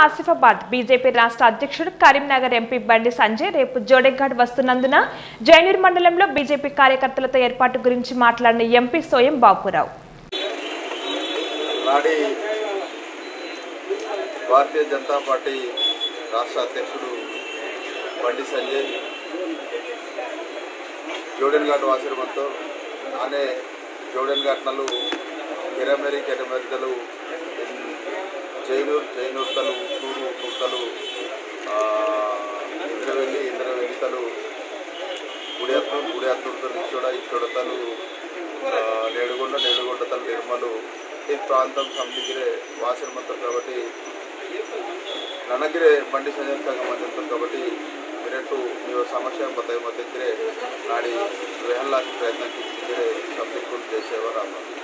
Asifabad, BJP Rashtra Adhyakshudu, Karimnagar MP Bandi Sanjay, Repu Jodeghat Bastu Nandna, Jainur Mandalamlo, BJP Karyakartalato Erpatu Gurinchi Matladina MP Soyam Bapurao. Nadi Bharatiya Janata Party Rashtra Adhyakshudu Bandi Sanjay, Jodeghat Vasiru Matto, Ane Jodeghat Nalu, Karimnagar Jainur Talu, Guru Talu, Indraveli Talu, Udayatur Talu, Ichoda Talu, Nedugonda Talu, Nirmalu, this Prantham Samdigire, Vasir Mantra Kabati, Nanagire, Bandi Sanjay Sagamantra Kabati, Miretu, your Samasha Patai Matikre, Nadi, Rehala Krishna Kishire, Samdikul Deshevarama.